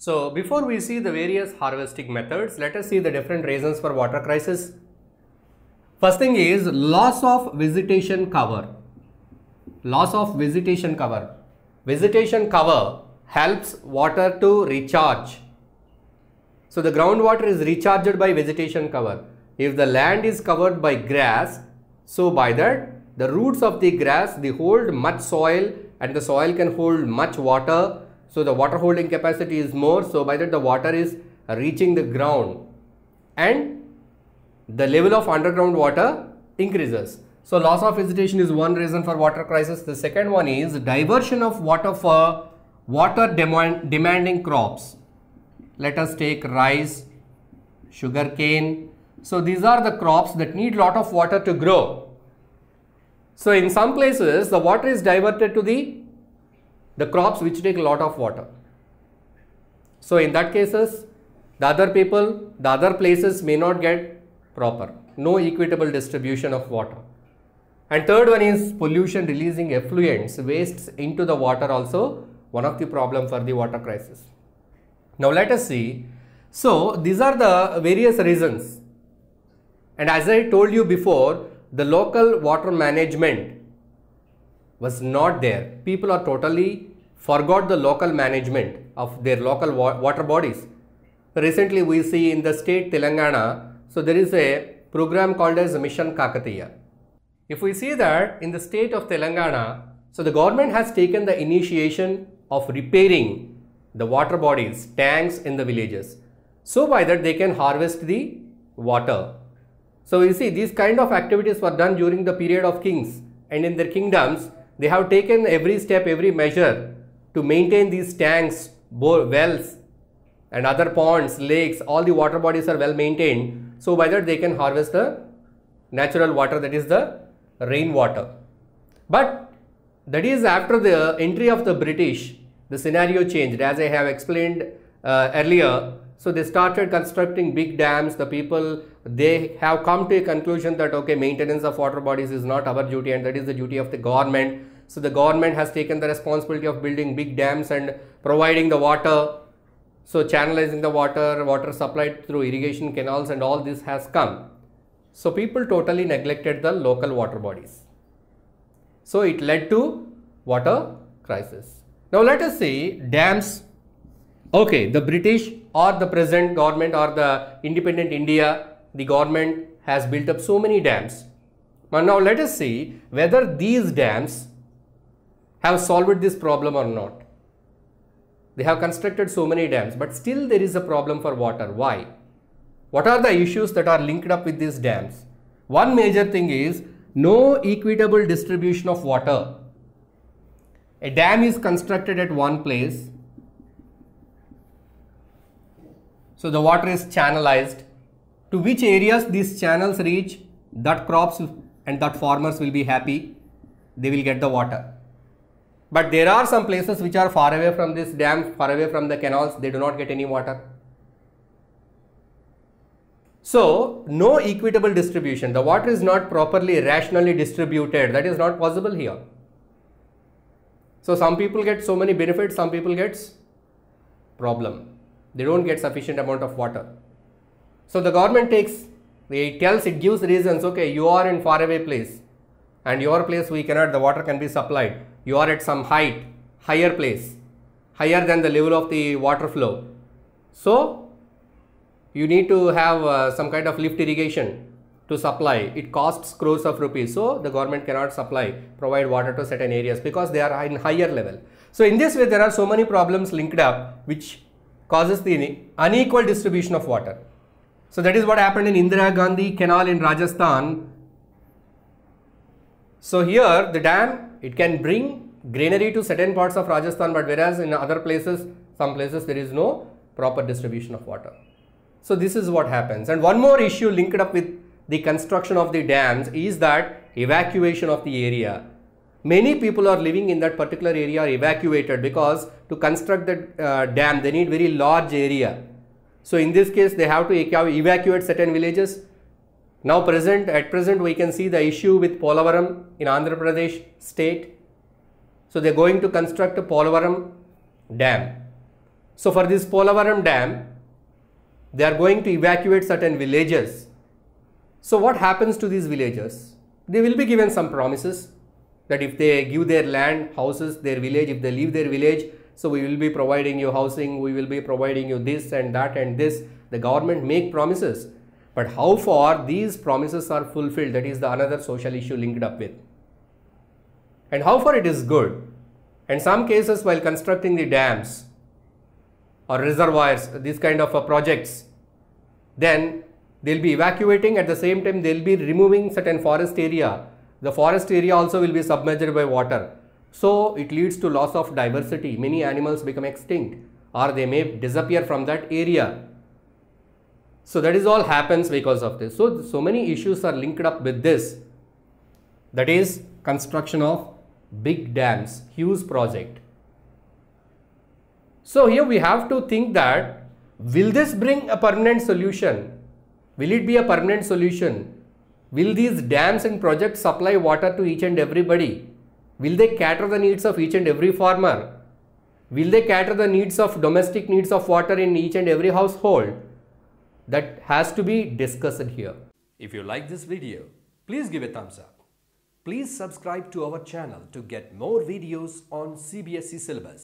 So before we see the various harvesting methods, let us see the different reasons for water crisis. First thing is loss of vegetation cover. Loss of vegetation cover. Vegetation cover helps water to recharge. So the groundwater is recharged by vegetation cover. If the land is covered by grass, so by that the roots of the grass, they hold much soil and the soil can hold much water. So the water holding capacity is more, so by that the water is reaching the ground and the level of underground water increases. So loss of vegetation is one reason for water crisis. The second one is diversion of water for water demanding crops. Let us take rice, sugarcane. So these are the crops that need lot of water to grow. So in some places the water is diverted to the crops which take a lot of water. So in that cases, the other places may not get proper, no equitable distribution of water. And third one is pollution releasing effluents, wastes into the water, also one of the problem for the water crisis. Now let us see. So these are the various reasons. And as I told you before, the local water management was not there. People are totally forgot the local management of their local water bodies. Recently we see in the state Telangana, so there is a program called as Mission Kakatiya. If we see that in the state of Telangana, so the government has taken the initiation of repairing the water bodies, tanks in the villages. So by that they can harvest the water. So you see, these kind of activities were done during the period of kings, and in their kingdoms they have taken every step, every measure to maintain these tanks, wells and other ponds, lakes, all the water bodies are well maintained. So by that they can harvest the natural water, that is the rainwater. But that is after the entry of the British, the scenario changed, as I have explained earlier. So they started constructing big dams. The people, they have come to a conclusion that okay, maintenance of water bodies is not our duty and that is the duty of the government. So the government has taken the responsibility of building big dams and providing the water. So channelizing the water, water supplied through irrigation canals and all this has come. So people totally neglected the local water bodies. So it led to water crisis. Now let us see dams. Okay, the British or the present government or the independent India, the government has built up so many dams. But now let us see whether these dams have solved this problem or not. They have constructed so many dams, but still there is a problem for water. Why? What are the issues that are linked up with these dams? One major thing is no equitable distribution of water. A dam is constructed at one place, so the water is channelized. To which areas these channels reach, that crops and that farmers will be happy, they will get the water. But there are some places which are far away from this dam, far away from the canals, they do not get any water. So no equitable distribution, the water is not properly, rationally distributed, that is not possible here. So some people get so many benefits, some people gets problem. They don't get sufficient amount of water. So the government it gives reasons, okay, you are in far away place and your place the water can be supplied. You are at some height, higher place, higher than the level of the water flow. So you need to have some kind of lift irrigation to supply. It costs crores of rupees. So the government cannot provide water to certain areas because they are in higher level. So in this way, there are so many problems linked up which causes the unequal distribution of water. So that is what happened in Indira Gandhi Canal in Rajasthan. So here the dam, it can bring greenery to certain parts of Rajasthan, but whereas in other places, some places there is no proper distribution of water. So this is what happens. And one more issue linked up with the construction of the dams is that evacuation of the area. Many people are living in that particular area are evacuated because to construct the dam, they need very large area. So in this case, they have to evacuate certain villages. Now at present, we can see the issue with Polavaram in Andhra Pradesh state. So they're going to construct a Polavaram dam. So for this Polavaram dam, they are going to evacuate certain villages. So what happens to these villagers? They will be given some promises that if they give their land, houses, their village, if they leave their village, so we will be providing you housing, we will be providing you this and that and this. The government make promises, but how far these promises are fulfilled, that is the another social issue linked up with. And how far it is good. In some cases, while constructing the dams or reservoirs, these kind of projects, then they will be evacuating, at the same time they will be removing certain forest area. The forest area also will be submerged by water. So it leads to loss of diversity. Many animals become extinct or they may disappear from that area. So that is all happens because of this. So many issues are linked up with this. That is construction of big dams, huge project. So here we have to think that will this bring a permanent solution? Will it be a permanent solution? Will these dams and projects supply water to each and everybody? Will they cater the needs of each and every farmer? Will they cater the needs of domestic needs of water in each and every household? That has to be discussed here. If you like this video, please give a thumbs up. Please subscribe to our channel to get more videos on CBSE syllabus.